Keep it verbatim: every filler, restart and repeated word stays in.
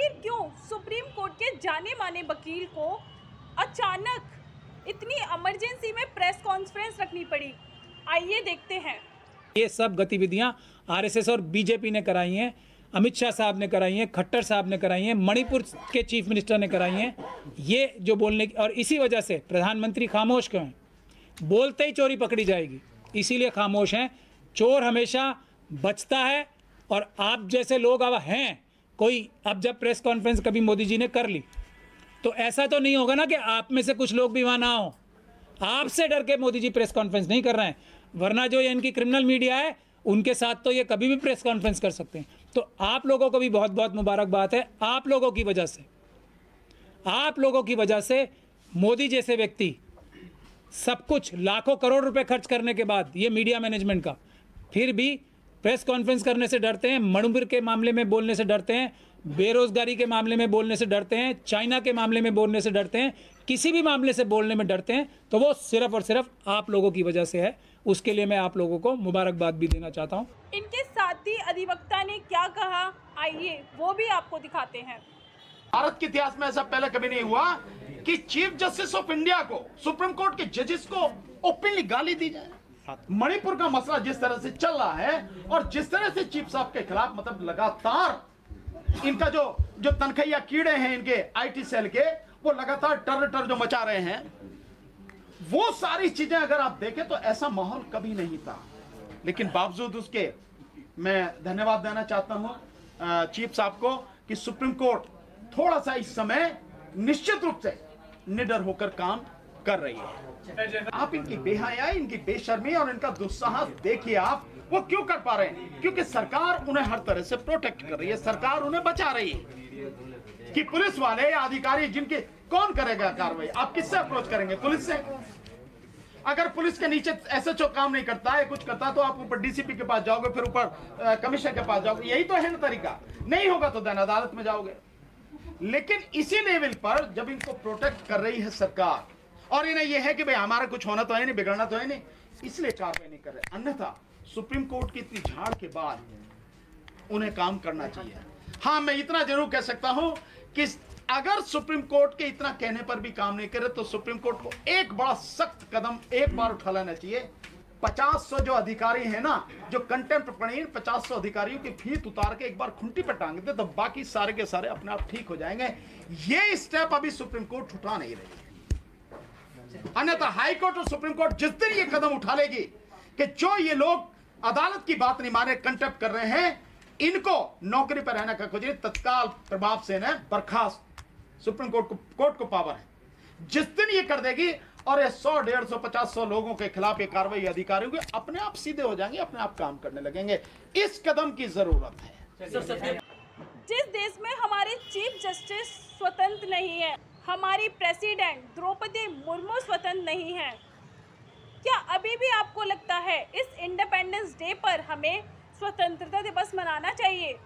आखिर क्यों supreme court के जाने माने वकील को अचानक इतनी इमरजेंसी में प्रेस कॉन्फ्रेंस रखनी पड़ी, आइए देखते हैं। ये सब गतिविधियां आरएसएस और बीजेपी ने कराई हैं, अमित शाह साहब ने कराई हैं, खट्टर साहब ने कराई हैं, मणिपुर के चीफ मिनिस्टर ने कराई हैं। ये जो बोलने की, और इसी वजह से प्रधानमंत्री खामोश क्यों हैं? बोलते ही चोरी पकड़ी जाएगी, इसीलिए खामोश हैं। चोर हमेशा बचता है और आप जैसे लोग अब हैं कोई। अब जब प्रेस कॉन्फ्रेंस कभी मोदी जी ने कर ली तो ऐसा तो नहीं होगा ना कि आप में से कुछ लोग भी वहाँ ना हो। आपसे डर के मोदी जी प्रेस कॉन्फ्रेंस नहीं कर रहे हैं, वरना जो ये इनकी क्रिमिनल मीडिया है उनके साथ तो ये कभी भी प्रेस कॉन्फ्रेंस कर सकते हैं। तो आप लोगों को भी बहुत बहुत मुबारकबाद है। आप लोगों की वजह से आप लोगों की वजह से मोदी जैसे व्यक्ति सब कुछ लाखों करोड़ रुपए खर्च करने के बाद, ये मीडिया मैनेजमेंट का, फिर भी प्रेस कॉन्फ्रेंस करने से डरते हैं, मणिपुर के मामले में बोलने से डरते हैं, बेरोजगारी के मामले में बोलने से डरते हैं, चाइना के मामले में बोलने से डरते हैं, किसी भी मामले से बोलने में डरते हैं। तो वो सिर्फ और सिर्फ आप लोगों की वजह से है। उसके लिए मैं आप लोगों को मुबारकबाद भी देना चाहता हूँ। इनके साथी अधिवक्ता ने क्या कहा, आइए वो भी आपको दिखाते हैं। भारत के इतिहास में ऐसा पहले कभी नहीं हुआ कि चीफ जस्टिस ऑफ इंडिया को, सुप्रीम कोर्ट के जजेस को ओपनली गाली दी जाए। मणिपुर का मसला जिस तरह से चल रहा है और जिस तरह से चीफ साहब के खिलाफ, मतलब लगातार इनका जो जो तनखैया कीड़े हैं इनके आईटी सेल के, वो लगातार टर टर जो मचा रहे हैं, वो सारी चीजें अगर आप देखें तो ऐसा माहौल कभी नहीं था। लेकिन बावजूद उसके मैं धन्यवाद देना चाहता हूं चीफ साहब को कि सुप्रीम कोर्ट थोड़ा सा इस समय निश्चित रूप से निडर होकर काम कर रही है। आप इनकी बेहयाई, इनकी बेशर्मी और इनका दुस्साहस देखिए आप, वो क्यों कर पा रहे हैं? क्योंकि सरकार उन्हें हर तरह से प्रोटेक्ट कर रही है, सरकार उन्हें बचा रही है कि पुलिस वाले या अधिकारी, जिनके कौन करेगा कार्रवाई? आप किससे अप्रोच करेंगे? पुलिस से। अगर पुलिस के नीचे एसएचओ काम नहीं करता है, कुछ करता है, तो आप ऊपर डीसीपी के पास जाओगे, फिर ऊपर कमिश्नर के पास जाओगे। यही तो है ना तरीका। नहीं होगा तो दैन अदालत में जाओगे। लेकिन इसी लेवल पर जब इनको प्रोटेक्ट कर रही है सरकार और इन्हें यह है कि भाई हमारा कुछ होना तो है नहीं, बिगड़ना तो है नहीं, इसलिए कार्रवाई नहीं कर रहे। अन्यथा सुप्रीम कोर्ट की इतनी झाड़ के बाद उन्हें काम करना चाहिए। हाँ, मैं इतना जरूर कह सकता हूं कि अगर सुप्रीम कोर्ट के इतना कहने पर भी काम नहीं करे तो सुप्रीम कोर्ट को एक बड़ा सख्त कदम एक बार उठा लेना चाहिए। पचास सौ जो अधिकारी है ना, जो कंटेम्प्ट प्रणीन पचास सौ अधिकारियों की फीत उतार के एक बार खुंटी पर टांग दे तो बाकी सारे के सारे अपने आप ठीक हो जाएंगे। ये स्टेप अभी सुप्रीम कोर्ट उठा नहीं रही, अन्यथा हाई कोर्ट और सुप्रीम कोर्ट जिस दिन ये कदम उठा लेगी कि जो ये लोग अदालत की बात नहीं माने, कंटेम्प्ट कर रहे हैं, इनको नौकरी पर रहने का खोजिए, तत्काल प्रभाव से इन्हें बर्खास्त, सुप्रीम कोर्ट को कोर्ट को पावर है। जिस दिन ये कर देगी और ये सौ डेढ़ सौ पचास सौ लोगों के खिलाफ ये कार्रवाई अधिकारियों के, अपने आप सीधे हो जाएंगे, अपने आप काम करने लगेंगे। इस कदम की जरूरत है। जिस देश में हमारे चीफ जस्टिस स्वतंत्र नहीं है, हमारी प्रेसिडेंट द्रौपदी मुर्मू स्वतंत्र नहीं है, क्या अभी भी आपको लगता है इस इंडिपेंडेंस डे पर हमें स्वतंत्रता दिवस मनाना चाहिए?